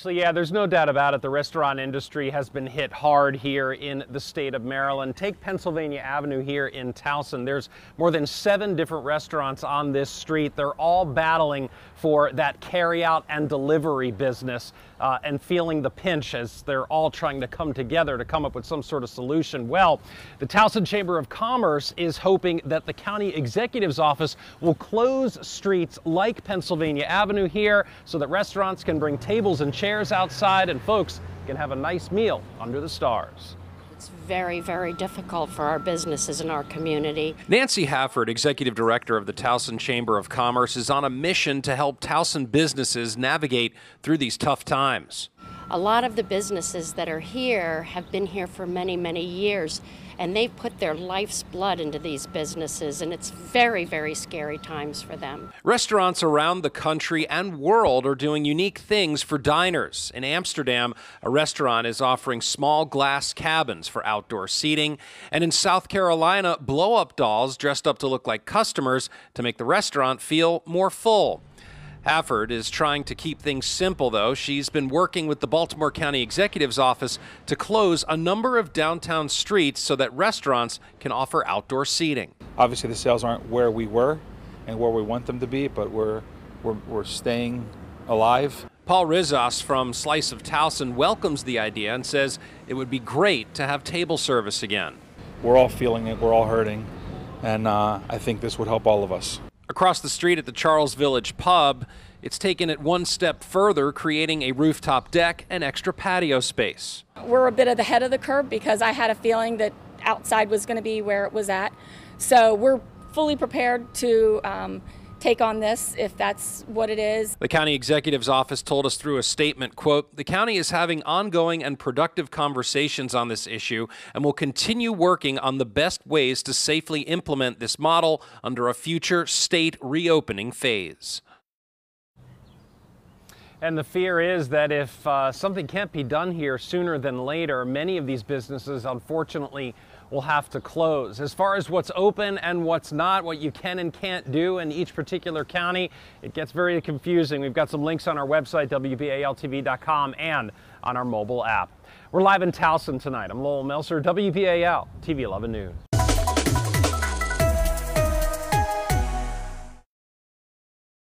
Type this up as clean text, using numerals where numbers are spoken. So yeah, there's no doubt about it. The restaurant industry has been hit hard here in the state of Maryland. Take Pennsylvania Avenue here in Towson. There's more than 7 different restaurants on this street. They're all battling for that carry-out and delivery business and feeling the pinch as they're all trying to come together to come up with some sort of solution. Well, the Towson Chamber of Commerce is hoping that the county executive's office will close streets like Pennsylvania Avenue here so that restaurants can bring tables and chairs outside and folks can have a nice meal under the stars. It's very, very difficult for our businesses in our community. Nancy Hafford, Executive Director of the Towson Chamber of Commerce, is on a mission to help Towson businesses navigate through these tough times. A lot of the businesses that are here have been here for many, many years, and they've put their life's blood into these businesses, and it's very, very scary times for them. Restaurants around the country and world are doing unique things for diners. In Amsterdam, a restaurant is offering small glass cabins for outdoor seating, and in South Carolina, blow-up dolls dressed up to look like customers to make the restaurant feel more full. Hafford is trying to keep things simple, though. She's been working with the Baltimore County Executive's Office to close a number of downtown streets so that restaurants can offer outdoor seating. Obviously, the sales aren't where we were and where we want them to be, but we're staying alive. Paul Rizos from Slice of Towson welcomes the idea and says it would be great to have table service again. We're all feeling it. We're all hurting, and I think this would help all of us. Across the street at the Charles Village Pub, it's taken it one step further, creating a rooftop deck and extra patio space. We're a bit at the head of the curve because I had a feeling that outside was going to be where it was at. So we're fully prepared to take on this if that's what it is. The county executive's office told us through a statement, quote, "The county is having ongoing and productive conversations on this issue and will continue working on the best ways to safely implement this model under a future state reopening phase." And the fear is that if something can't be done here sooner than later, many of these businesses, unfortunately, will have to close. As far as what's open and what's not, what you can and can't do in each particular county, it gets very confusing. We've got some links on our website, WBAL-TV.com, and on our mobile app. We're live in Towson tonight. I'm Lowell Melser, WBAL-TV 11 News.